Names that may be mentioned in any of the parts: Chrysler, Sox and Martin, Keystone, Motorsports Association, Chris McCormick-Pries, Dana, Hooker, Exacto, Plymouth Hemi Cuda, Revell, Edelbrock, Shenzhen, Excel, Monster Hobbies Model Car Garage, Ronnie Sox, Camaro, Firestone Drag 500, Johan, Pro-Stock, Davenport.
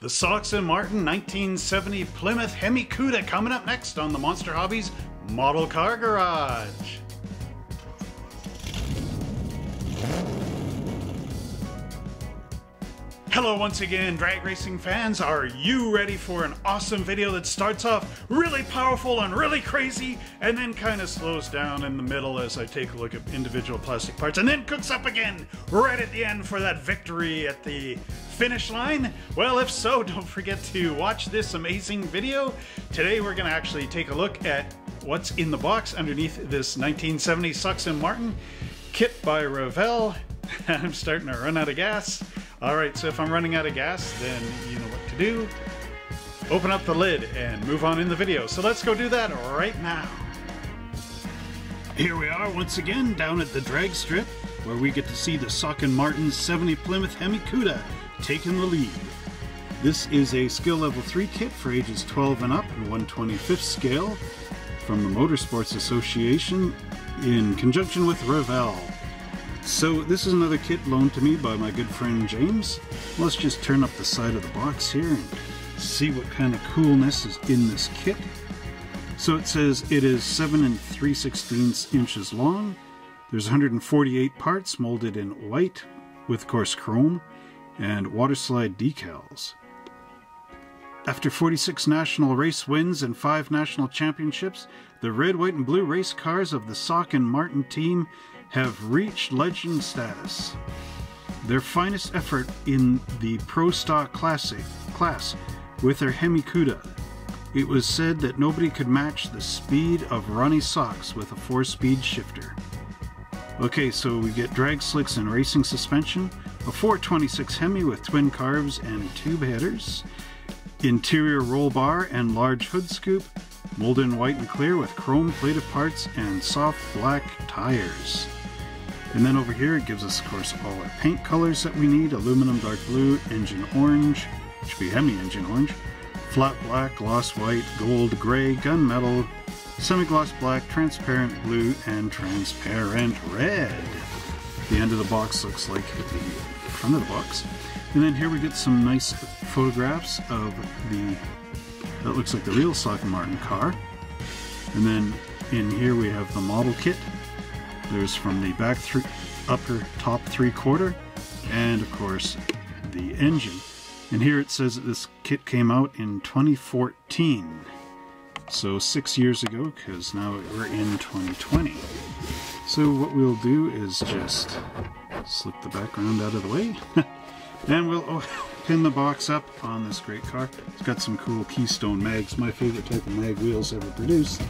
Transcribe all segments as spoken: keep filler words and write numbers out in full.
The Sox and Martin nineteen seventy Plymouth Hemi Cuda coming up next on the Monster Hobbies Model Car Garage. Hello once again, drag racing fans. Are you ready for an awesome video that starts off really powerful and really crazy and then kind of slows down in the middle as I take a look at individual plastic parts and then cooks up again right at the end for that victory at the finish line? Well, if so, don't forget to watch this amazing video. Today we're gonna actually take a look at what's in the box underneath this nineteen seventy Sox and Martin kit by Revell. I'm starting to run out of gas. Alright, so if I'm running out of gas, then you know what to do. Open up the lid and move on in the video. So let's go do that right now. Here we are once again down at the drag strip where we get to see the Sox and Martin seventy Plymouth Hemi Cuda taking the lead. This is a skill level three kit for ages twelve and up in one twenty-fifth scale from the Motorsports Association in conjunction with Revell. So this is another kit loaned to me by my good friend James. Let's just turn up the side of the box here and see what kind of coolness is in this kit. So it says it is seven and three sixteenths inches long. There's one hundred forty-eight parts molded in white with coarse chrome and waterslide decals. After forty-six national race wins and five national championships, the red, white, and blue race cars of the Sox and Martin team have reached legend status. Their finest effort in the Pro-Stock Classic class with their Hemi Cuda. It was said that nobody could match the speed of Ronnie Sox with a four-speed shifter. Okay, so we get drag slicks and racing suspension, a four twenty-six Hemi with twin carves and tube headers, interior roll bar and large hood scoop, molded in white and clear with chrome plated parts and soft black tires. And then over here it gives us, of course, all our paint colors that we need: aluminum dark blue, engine orange, should be Hemi engine orange, flat black, gloss white, gold, gray, gunmetal, semi-gloss black, transparent blue, and transparent red. The end of the box looks like the front of the box. And then here we get some nice photographs of the, that looks like the real Sox and Martin car. And then in here we have the model kit. There's from the back three, upper top three quarter, and of course the engine. And here it says that this kit came out in twenty fourteen. So six years ago, because now we're in twenty twenty. So what we'll do is just slip the background out of the way. And we'll oh, pin the box up on this great car. It's got some cool Keystone mags, my favorite type of mag wheels ever produced.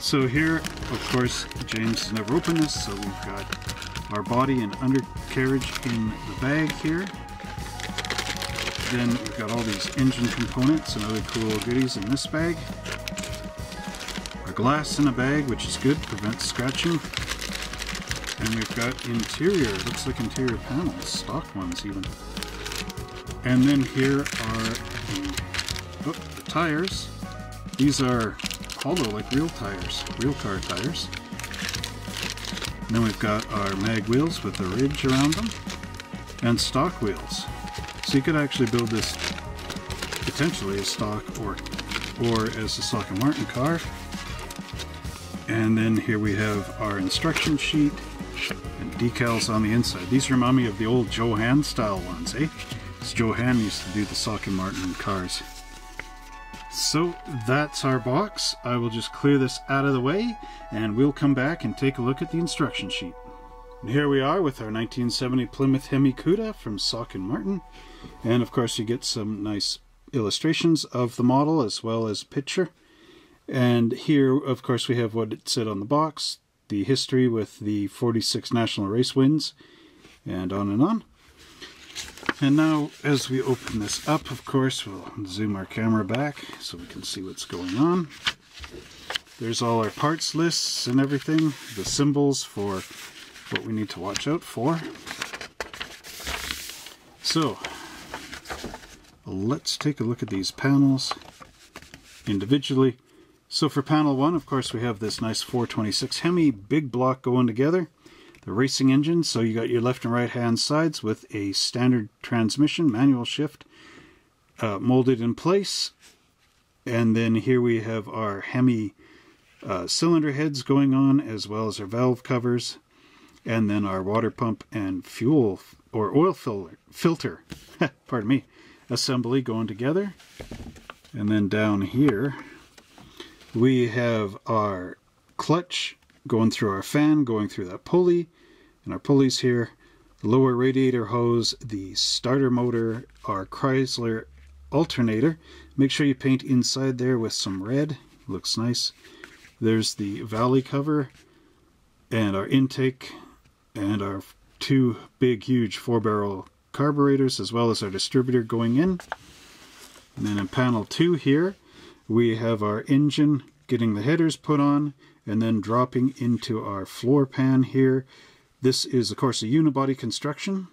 So here, of course, James never opened this, so we've got our body and undercarriage in the bag here. Then we've got all these engine components and other cool goodies in this bag. Our glass in a bag, which is good, prevents scratching. And we've got interior, looks like interior panels, stock ones even. And then here are the, oh, the tires. These are hollow like real tires, real car tires. And then we've got our mag wheels with a ridge around them and stock wheels. So you could actually build this potentially as stock or, or as a Sox and Martin car. And then here we have our instruction sheet and decals on the inside. These remind me of the old Johan style ones, eh? Because Johan used to do the Sox and Martin cars. So that's our box. I will just clear this out of the way and we'll come back and take a look at the instruction sheet. And here we are with our nineteen seventy Plymouth Hemi Cuda from Sox and Martin. And of course you get some nice illustrations of the model as well as a picture. And here, of course, we have what it said on the box, the history with the forty-six national race wins, and on and on. And now, as we open this up, of course, we'll zoom our camera back so we can see what's going on. There's all our parts lists and everything, the symbols for what we need to watch out for. So, let's take a look at these panels individually. So for panel one, of course, we have this nice four twenty-six Hemi, big block going together. The racing engine, so you got your left and right hand sides with a standard transmission, manual shift, uh, molded in place. And then here we have our Hemi uh, cylinder heads going on, as well as our valve covers, and then our water pump and fuel or oil filter, filter pardon me, assembly going together. And then down here we have our clutch going through our fan, going through that pulley, and our pulleys here, the lower radiator hose, the starter motor, our Chrysler alternator. Make sure you paint inside there with some red, looks nice. There's the valley cover and our intake and our two big huge four barrel carburetors, as well as our distributor going in. And then in panel two here we have our engine getting the headers put on and then dropping into our floor pan here. This is of course a unibody construction.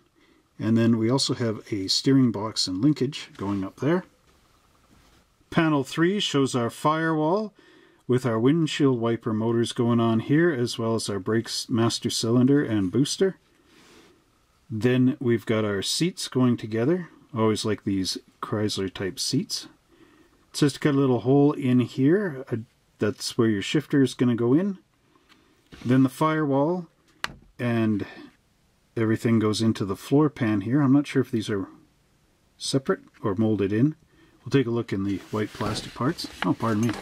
And then we also have a steering box and linkage going up there. Panel three shows our firewall with our windshield wiper motors going on here, as well as our brakes master cylinder and booster. Then we've got our seats going together. I always like these Chrysler type seats. It says to cut a little hole in here. That's where your shifter is going to go in. Then the firewall and everything goes into the floor pan here. I'm not sure if these are separate or molded in. We'll take a look in the white plastic parts. Oh, pardon me.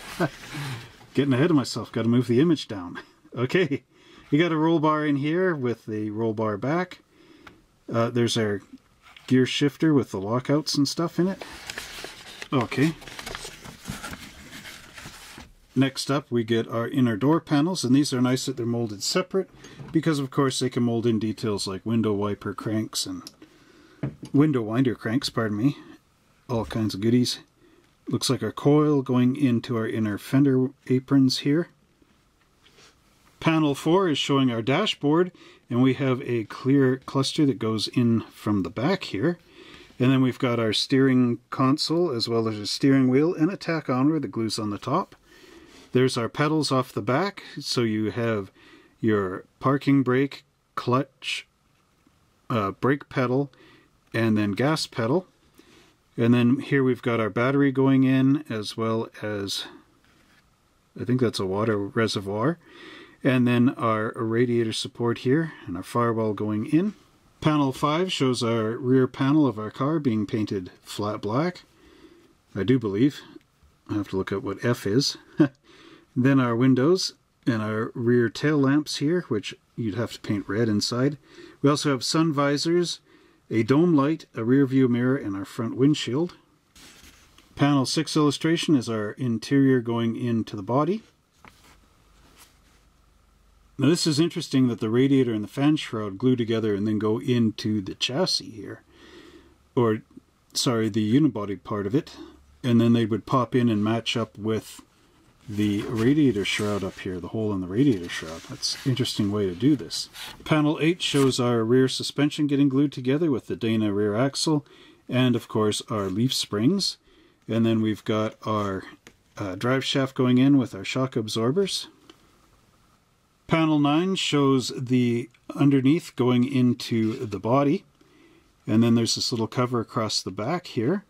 Getting ahead of myself. Got to move the image down. Okay. You got a roll bar in here with the roll bar back. Uh, there's our gear shifter with the lockouts and stuff in it. Okay. Next up, we get our inner door panels, and these are nice that they're molded separate because, of course, they can mold in details like window wiper cranks and window winder cranks, pardon me, all kinds of goodies. Looks like our coil going into our inner fender aprons here. Panel four is showing our dashboard, and we have a clear cluster that goes in from the back here. And then we've got our steering console, as well as a steering wheel and a tachometer that glues on the top. There's our pedals off the back, so you have your parking brake, clutch, uh, brake pedal, and then gas pedal. And then here we've got our battery going in, as well as, I think that's a water reservoir. And then our radiator support here, and our firewall going in. Panel five shows our rear panel of our car being painted flat black, I do believe. I have to look at what F is. Then our windows and our rear tail lamps here, which you'd have to paint red inside. We also have sun visors, a dome light, a rear view mirror, and our front windshield. Panel six illustration is our interior going into the body. Now this is interesting that the radiator and the fan shroud glue together and then go into the chassis here. Or, sorry, the unibody part of it. And then they would pop in and match up with the radiator shroud up here, the hole in the radiator shroud. That's an interesting way to do this. Panel eight shows our rear suspension getting glued together with the Dana rear axle and, of course, our leaf springs. And then we've got our uh, drive shaft going in with our shock absorbers. Panel nine shows the underneath going into the body. And then there's this little cover across the back here.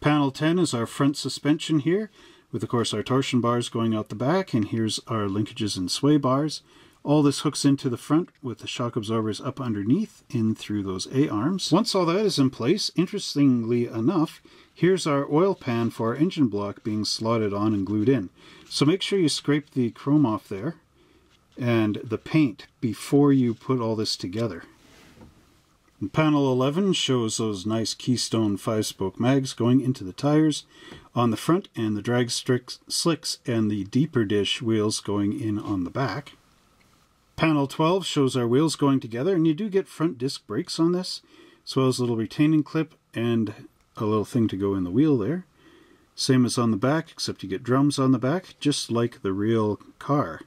Panel ten is our front suspension here, with of course our torsion bars going out the back, and here's our linkages and sway bars. All this hooks into the front with the shock absorbers up underneath in through those A-arms. Once all that is in place, interestingly enough, here's our oil pan for our engine block being slotted on and glued in. So make sure you scrape the chrome off there and the paint before you put all this together. And panel eleven shows those nice Keystone five-spoke mags going into the tires on the front, and the drag slicks, slicks and the deeper dish wheels going in on the back. Panel twelve shows our wheels going together, and you do get front disc brakes on this, as well as a little retaining clip and a little thing to go in the wheel there. Same as on the back, except you get drums on the back, just like the real car.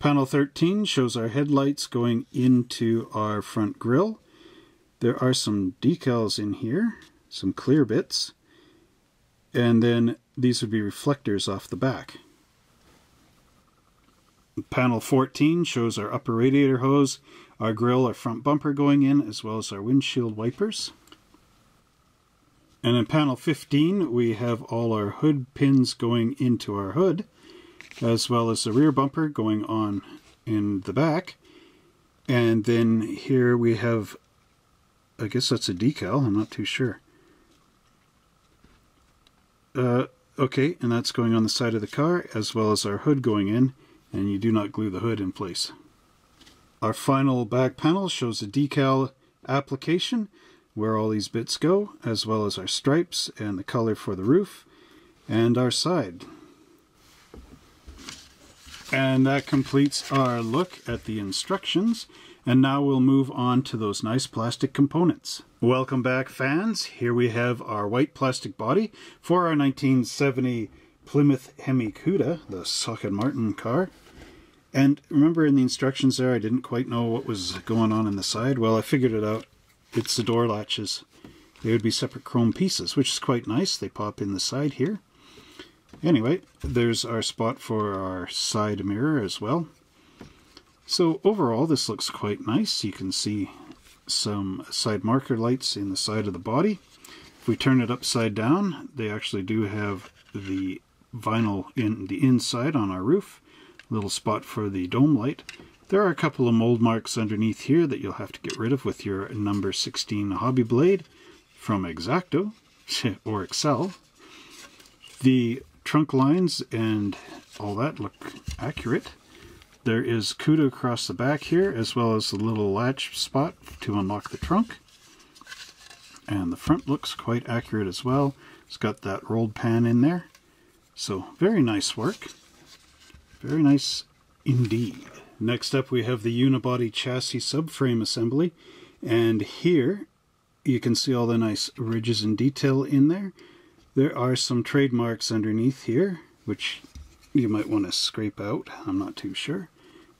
Panel thirteen shows our headlights going into our front grille. There are some decals in here, some clear bits, and then these would be reflectors off the back. Panel fourteen shows our upper radiator hose, our grille, our front bumper going in, as well as our windshield wipers. And in panel fifteen, we have all our hood pins going into our hood, as well as the rear bumper going on in the back. And then here we have, I guess that's a decal, I'm not too sure. Uh, okay, and that's going on the side of the car, as well as our hood going in, and you do not glue the hood in place. Our final back panel shows a decal application, where all these bits go, as well as our stripes and the color for the roof, and our side. And that completes our look at the instructions, and now we'll move on to those nice plastic components. Welcome back, fans. Here we have our white plastic body for our nineteen seventy Plymouth Hemi Cuda, the Sox and Martin car. And remember in the instructions there, I didn't quite know what was going on in the side. Well, I figured it out. It's the door latches. They would be separate chrome pieces, which is quite nice. They pop in the side here. Anyway, there's our spot for our side mirror as well. So overall, this looks quite nice. You can see some side marker lights in the side of the body. If we turn it upside down, they actually do have the vinyl in the inside on our roof. A little spot for the dome light. There are a couple of mold marks underneath here that you'll have to get rid of with your number sixteen hobby blade from Exacto or Excel. The trunk lines and all that look accurate. There is Cuda across the back here, as well as the little latch spot to unlock the trunk. And the front looks quite accurate as well. It's got that rolled pan in there. So very nice work. Very nice indeed. Next up we have the unibody chassis subframe assembly, and here you can see all the nice ridges and detail in there. There are some trademarks underneath here, which you might want to scrape out, I'm not too sure.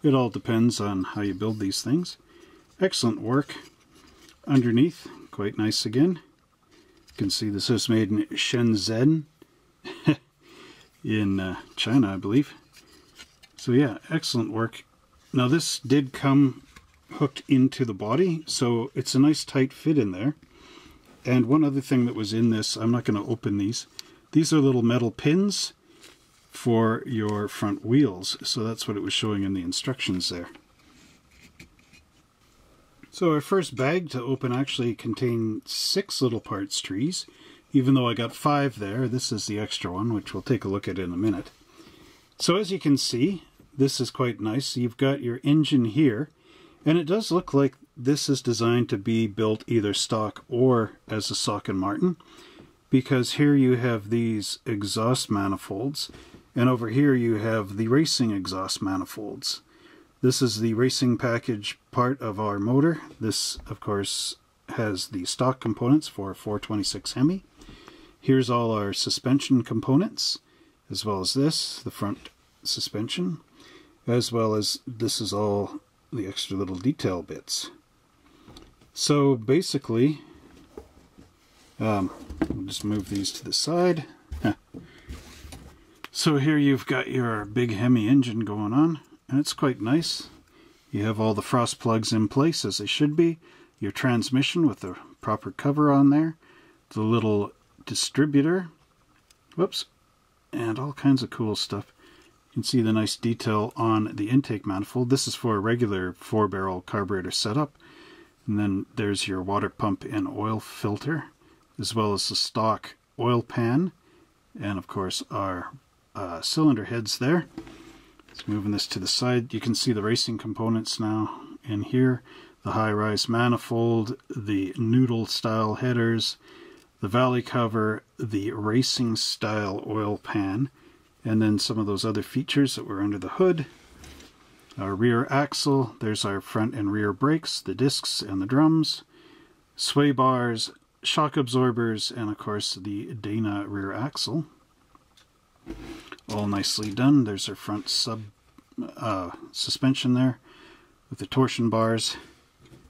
It all depends on how you build these things. Excellent work. Underneath, quite nice again. You can see this is made in Shenzhen, in uh, China, I believe. So yeah, excellent work. Now this did come hooked into the body, so it's a nice tight fit in there. And one other thing that was in this, I'm not going to open these. These are little metal pins for your front wheels, so that's what it was showing in the instructions there. So our first bag to open actually contained six little parts trees, even though I got five there. This is the extra one, which we'll take a look at in a minute. So as you can see, this is quite nice. You've got your engine here, and it does look like this is designed to be built either stock or as a Sox and Martin, because here you have these exhaust manifolds, and over here you have the racing exhaust manifolds. This is the racing package part of our motor. This, of course, has the stock components for four twenty-six Hemi. Here's all our suspension components, as well as this, the front suspension, as well as this is all the extra little detail bits. So basically, um, we'll just move these to the side. Huh. So here you've got your big Hemi engine going on, and it's quite nice. You have all the frost plugs in place as they should be, your transmission with the proper cover on there, the little distributor, whoops, and all kinds of cool stuff. You can see the nice detail on the intake manifold. This is for a regular four-barrel carburetor setup. And then there's your water pump and oil filter, as well as the stock oil pan, and of course our uh, cylinder heads there. Just moving this to the side, you can see the racing components now in here. The high-rise manifold, the noodle-style headers, the valley cover, the racing-style oil pan, and then some of those other features that were under the hood. Our rear axle, there's our front and rear brakes, the discs and the drums, sway bars, shock absorbers, and of course the Dana rear axle. All nicely done. There's our front sub uh, suspension there with the torsion bars,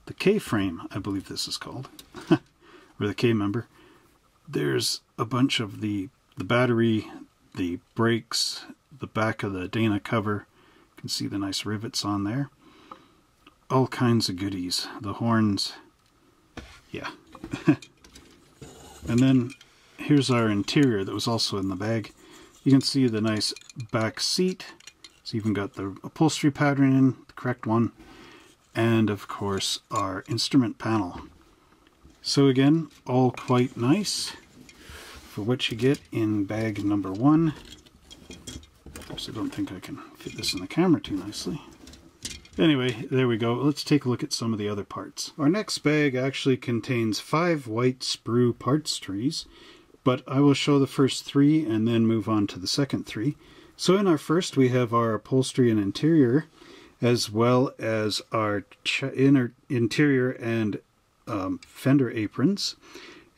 the K-frame, I believe this is called, or the K-member. There's a bunch of the, the battery, the brakes, the back of the Dana cover. You can see the nice rivets on there. All kinds of goodies. The horns. Yeah. And then here's our interior that was also in the bag. You can see the nice back seat. It's even got the upholstery pattern in, the correct one. And of course our instrument panel. So again, all quite nice for what you get in bag number one. Oops, I don't think I can fit this in the camera too nicely. Anyway, there we go. Let's take a look at some of the other parts. Our next bag actually contains five white sprue parts trees, but I will show the first three and then move on to the second three. So in our first, we have our upholstery and interior, as well as our ch inner interior and Um, fender aprons,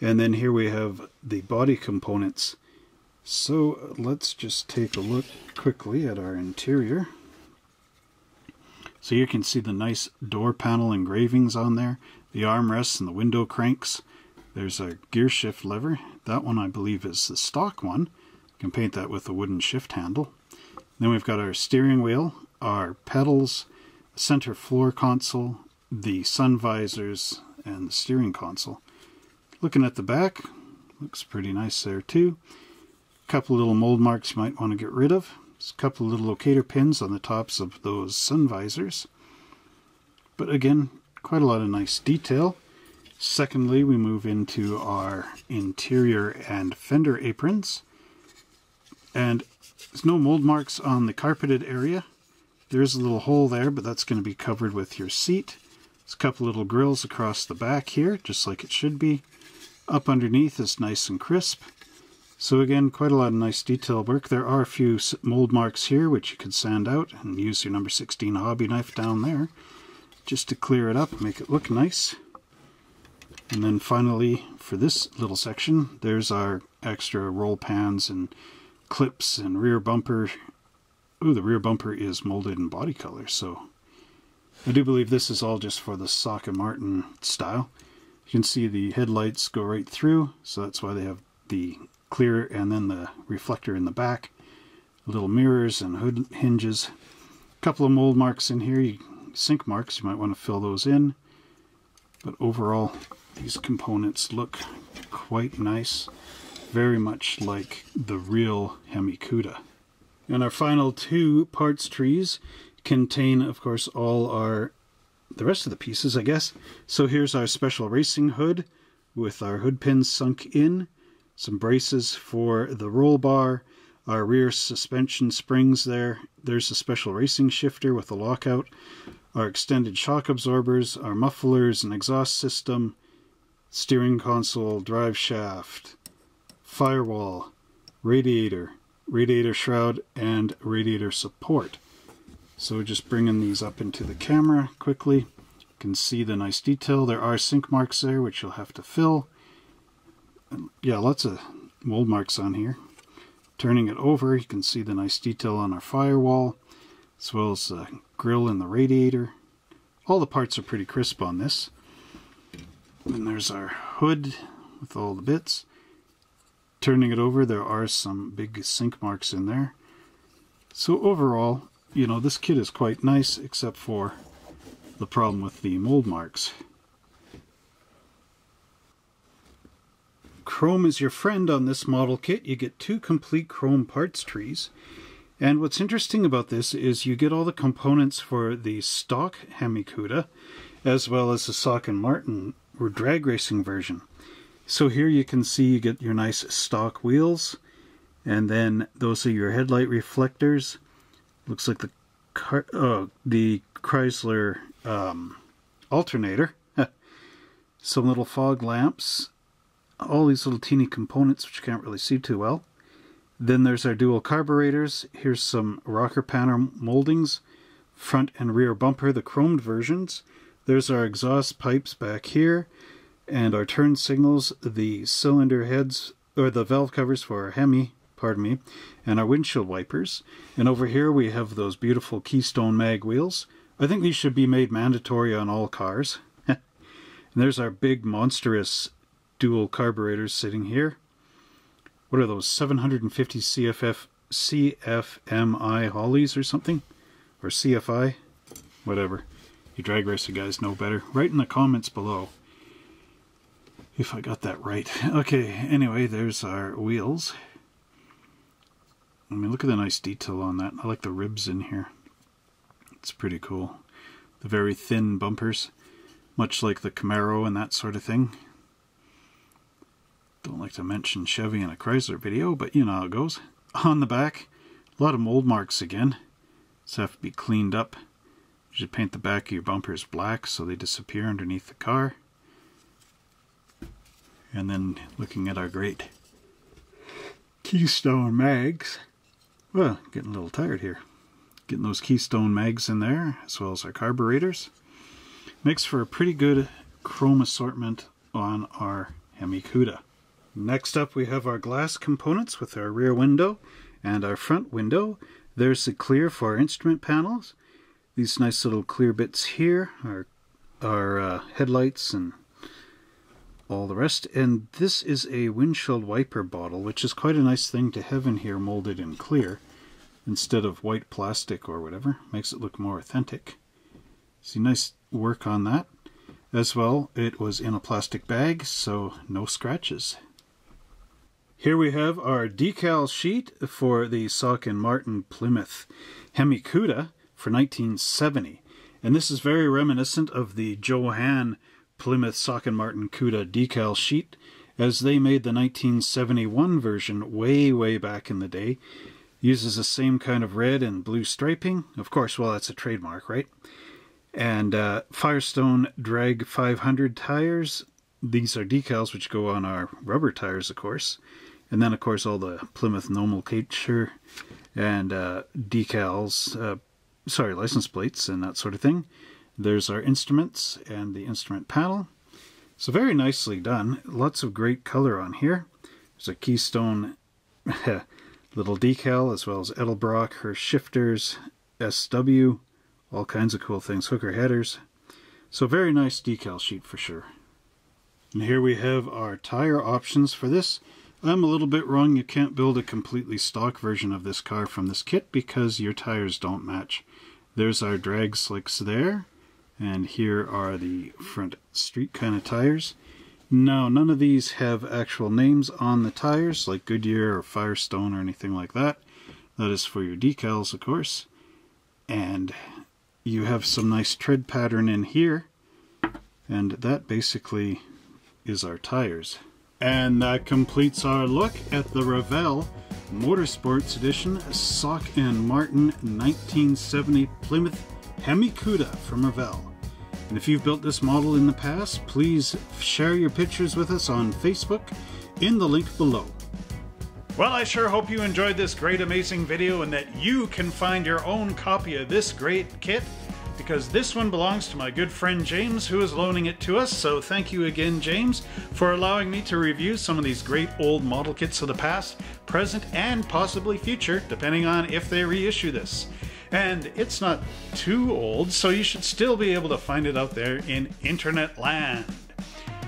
and then here we have the body components. So let's just take a look quickly at our interior. So you can see the nice door panel engravings on there, the armrests and the window cranks. There's a gear shift lever. That one I believe is the stock one. You can paint that with a wooden shift handle. Then we've got our steering wheel, our pedals, center floor console, the sun visors, and the steering console. Looking at the back, looks pretty nice there too. A couple little mold marks you might want to get rid of. There's a couple little locator pins on the tops of those sun visors. But again, quite a lot of nice detail. Secondly, we move into our interior and fender aprons. And there's no mold marks on the carpeted area. There is a little hole there, but that's going to be covered with your seat. There's a couple little grills across the back here, just like it should be. Up underneath is nice and crisp. So again, quite a lot of nice detail work. There are a few mold marks here, which you could sand out and use your number sixteen hobby knife down there, just to clear it up and make it look nice. And then finally, for this little section, there's our extra roll pans and clips and rear bumper. Ooh, the rear bumper is molded in body color, so I do believe this is all just for the Sox and Martin style. You can see the headlights go right through, so that's why they have the clear and then the reflector in the back. Little mirrors and hood hinges. A couple of mold marks in here, you, sink marks, you might want to fill those in. But overall, these components look quite nice. Very much like the real Hemi Cuda. And our final two parts trees contain, of course, all our, the rest of the pieces, I guess. So here's our special racing hood with our hood pins sunk in, some braces for the roll bar, our rear suspension springs there. There's a special racing shifter with a lockout, our extended shock absorbers, our mufflers and exhaust system, steering console, drive shaft, firewall, radiator, radiator shroud, and radiator support. So just bringing these up into the camera quickly. You can see the nice detail. There are sink marks there, which you'll have to fill. And yeah, lots of mold marks on here. Turning it over, you can see the nice detail on our firewall, as well as the grill and the radiator. All the parts are pretty crisp on this. And there's our hood with all the bits. Turning it over, there are some big sink marks in there. So overall, you know, this kit is quite nice, except for the problem with the mold marks. Chrome is your friend on this model kit. You get two complete chrome parts trees. And what's interesting about this is you get all the components for the stock Hemi Cuda, as well as the Sox and Martin or drag racing version. So here you can see you get your nice stock wheels, and then those are your headlight reflectors. Looks like the car, uh, the Chrysler um, alternator. Some little fog lamps. All these little teeny components, which you can't really see too well. Then there's our dual carburetors. Here's some rocker panel moldings. Front and rear bumper, the chromed versions. There's our exhaust pipes back here. And our turn signals, the cylinder heads, or the valve covers for our Hemi. Pardon me, and our windshield wipers. And over here we have those beautiful Keystone mag wheels. I think these should be made mandatory on all cars. And there's our big monstrous dual carburetors sitting here. What are those, seven hundred fifty C F F, C F M I Hollies or something? Or C F I? Whatever. You drag racer guys know better. Write in the comments below. if I got that right. Okay, anyway, there's our wheels. I mean, look at the nice detail on that. I like the ribs in here. It's pretty cool. The very thin bumpers, much like the Camaro and that sort of thing. Don't like to mention Chevy in a Chrysler video, but you know how it goes. On the back, a lot of mold marks again. These have to be cleaned up. You should paint the back of your bumpers black so they disappear underneath the car. And then looking at our great Keystone mags. Well, getting a little tired here. Getting those Keystone mags in there, as well as our carburetors. Makes for a pretty good chrome assortment on our Hemi Cuda. Next up we have our glass components with our rear window and our front window. There's the clear for our instrument panels. These nice little clear bits here are our uh, headlights and all the rest. And this is a windshield wiper bottle, which is quite a nice thing to have in here, molded in clear instead of white plastic or whatever. Makes it look more authentic. See, nice work on that. As well, it was in a plastic bag, so no scratches. Here we have our decal sheet for the Sox and Martin Plymouth Hemi Cuda for nineteen seventy. And this is very reminiscent of the Johan Plymouth Sox and Martin Cuda decal sheet, as they made the nineteen seventy-one version way, way back in the day. It uses the same kind of red and blue striping. Of course, well, that's a trademark, right? And uh, Firestone Drag five hundred tires. These are decals which go on our rubber tires, of course. And then, of course, all the Plymouth nomenclature and uh, decals, uh, sorry, license plates and that sort of thing. There's our instruments and the instrument panel. So very nicely done. Lots of great color on here. There's a Keystone little decal, as well as Edelbrock, her shifters, S W, all kinds of cool things, Hooker headers. So very nice decal sheet for sure. And here we have our tire options for this. I'm a little bit wrong. You can't build a completely stock version of this car from this kit because your tires don't match. There's our drag slicks there. And here are the front street kind of tires. Now, none of these have actual names on the tires, like Goodyear or Firestone or anything like that. That is for your decals, of course. And you have some nice tread pattern in here. And that basically is our tires. And that completes our look at the Revell Motorsports Edition Sox and Martin nineteen seventy Plymouth Hemi Cuda from Revell. And if you've built this model in the past, please share your pictures with us on Facebook in the link below. Well, I sure hope you enjoyed this great, amazing video and that you can find your own copy of this great kit, because this one belongs to my good friend James, who is loaning it to us. So thank you again, James, for allowing me to review some of these great old model kits of the past, present, and possibly future, depending on if they reissue this. And it's not too old, so you should still be able to find it out there in internet land.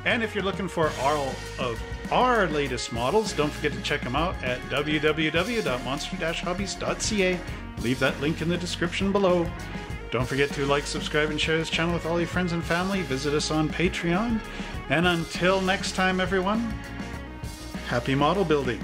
And if you're looking for all of our latest models, don't forget to check them out at w w w dot monster hobbies dot c a. Leave that link in the description below. Don't forget to like, subscribe, and share this channel with all your friends and family. Visit us on Patreon. And until next time, everyone, happy model building.